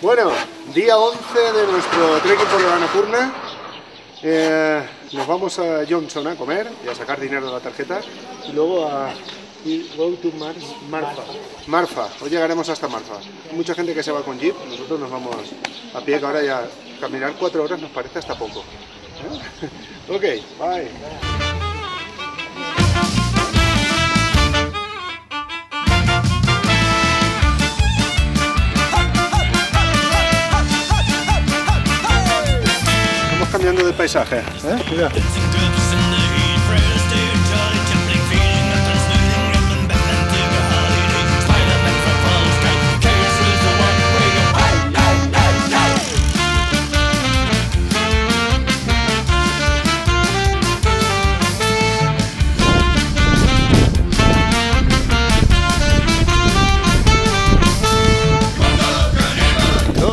Bueno, día 11 de nuestro trekking por la Anapurna. Nos vamos a Jomsom a comer y a sacar dinero de la tarjeta. Y luego a Marfa. Hoy llegaremos hasta Marfa. Mucha gente que se va con jeep, nosotros nos vamos a pie, que ahora ya caminar 4 horas nos parece hasta poco. Ok, bye. Cambiando de paisaje, Mira.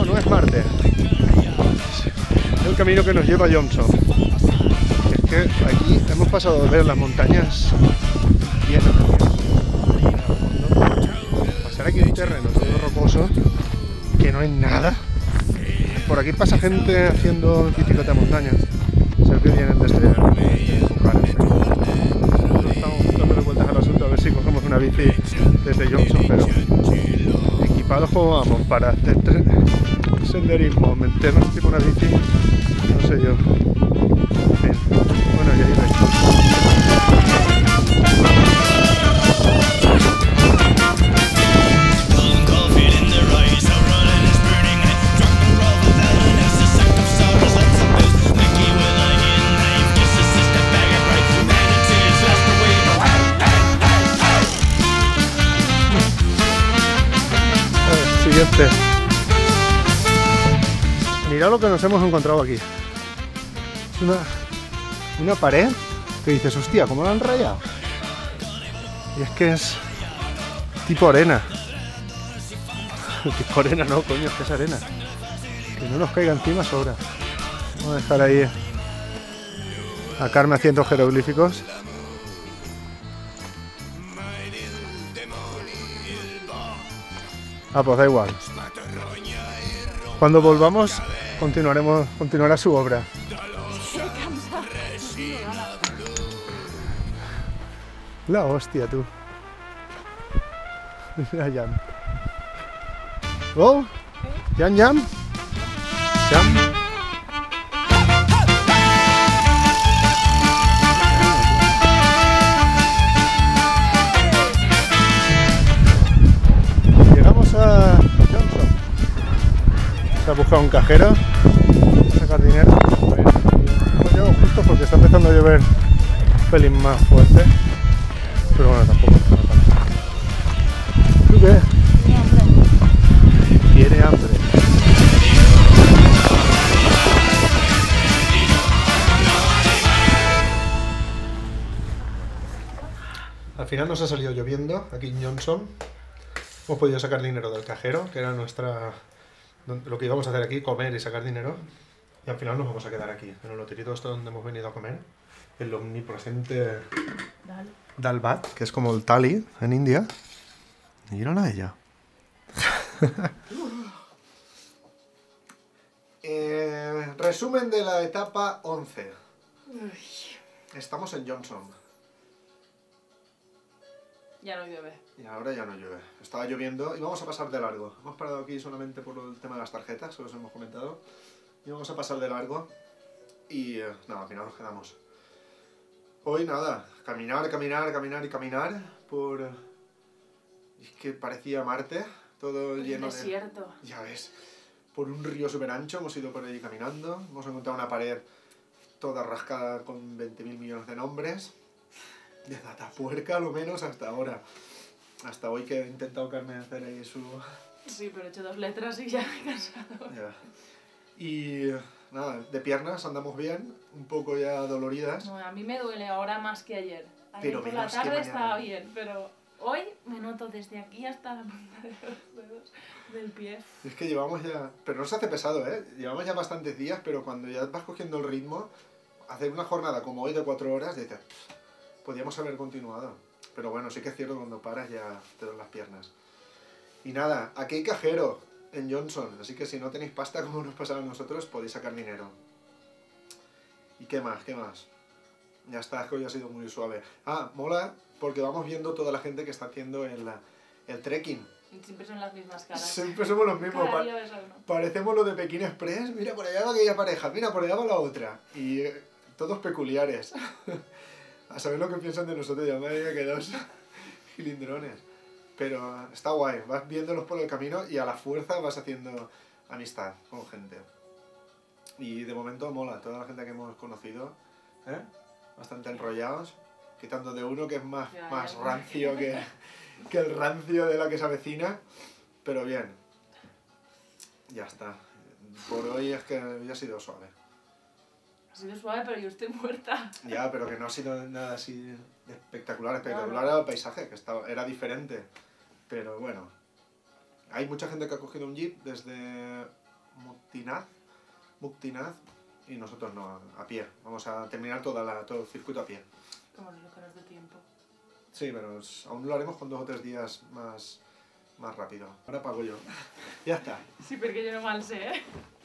No es Marte. El camino que nos lleva a Jomsom. Es que aquí hemos pasado de ver las montañas llenas de pasar aquí un terreno todo rocoso, que no hay nada. Por aquí pasa gente haciendo bicicleta de montaña. Se ve que vienen desde Bucares. Estamos dándole vueltas al asunto a ver si cogemos una bici desde Jomsom, pero equipados como vamos para hacer senderismo, meternos tipo una bici. No sé yo. Bien. Bueno, ya llegué. Siguiente. Mirad lo que nos hemos encontrado aquí. Es una pared que dices, hostia, ¿cómo la han rayado? Y es que es tipo arena. Tipo arena no, coño, es que es arena. Que no nos caiga encima sobra. Vamos a dejar ahí a Carmen haciendo jeroglíficos. Ah, pues da igual. Cuando volvamos continuará su obra. La hostia, tú. Mira, Jam. ¿Oh? ¿Jam, Jam? ¿Jam? Llegamos a Jomsom. Se ha buscado un cajero. Sacar dinero. Hemos llegado justo porque está empezando a llover un pelín más fuerte. Pero bueno, tampoco está tan. ¿Tú qué? Tiene hambre. Tiene hambre. Al final nos ha salido lloviendo aquí en Jomsom. Hemos podido sacar dinero del cajero, que era nuestra. Lo que íbamos a hacer aquí, comer y sacar dinero. Y al final nos vamos a quedar aquí, en el loterito este donde hemos venido a comer. El omnipresente Dalbat, que es como el Thali en India. Y miran a ella. Resumen de la etapa 11. Estamos en Jomsom. Ya no llueve. Y ahora ya no llueve. Estaba lloviendo y vamos a pasar de largo. Hemos parado aquí solamente por el tema de las tarjetas, que os hemos comentado. Y vamos a pasar de largo. Y nada, al final nos quedamos. Hoy nada, caminar por... Es que parecía Marte, todo lleno de... desierto. Ya ves. Por un río súper ancho, hemos ido por ahí caminando. Hemos encontrado una pared toda rascada con 20.000 millones de nombres. De Atapuerca, a lo menos, hasta ahora. Hasta hoy que he intentado Carmen hacer ahí su... Sí, pero he hecho 2 letras y ya me he cansado. Ya. Y nada, de piernas andamos bien, un poco ya doloridas. Bueno, a mí me duele ahora más que ayer. Ayer por la tarde estaba bien, pero hoy me noto desde aquí hasta la punta de los dedos del pie. Es que llevamos ya... Pero no se hace pesado, ¿eh? Llevamos ya bastantes días, pero cuando ya vas cogiendo el ritmo, hacer una jornada como hoy de 4 horas, dices... Podríamos haber continuado, pero bueno, sí que es cierto, cuando paras ya te dan las piernas. Y nada, aquí hay cajero, en Jomsom, así que si no tenéis pasta como nos pasaba a nosotros, podéis sacar dinero. ¿Y qué más? ¿Qué más? Ya está, es que hoy ha sido muy suave. Ah, mola porque vamos viendo toda la gente que está haciendo el trekking. Siempre son las mismas caras. Siempre somos los mismos. Parecemos los de Pekín Express. Mira, por allá va aquella pareja, mira, por allá va la otra. Y todos peculiares. A saber lo que piensan de nosotros, ya me había quedado gilindrones. Pero está guay, vas viéndolos por el camino y a la fuerza vas haciendo amistad con gente. Y de momento mola, toda la gente que hemos conocido, ¿eh? Bastante enrollados, quitando de uno que es más rancio que el rancio de la que se avecina, pero bien, ya está. Por hoy es que ya ha sido suave. Ha sido suave, pero yo estoy muerta. Ya, pero que no ha sido nada así espectacular. Espectacular era el paisaje, que estaba, era diferente, pero bueno. Hay mucha gente que ha cogido un jeep desde Muktinath, y nosotros no, a pie. Vamos a terminar todo el circuito a pie. Como no nos dé tiempo. Sí, pero aún lo haremos con 2 o 3 días más rápido. Ahora pago yo. Ya está. Sí, porque yo no mal sé, ¿eh?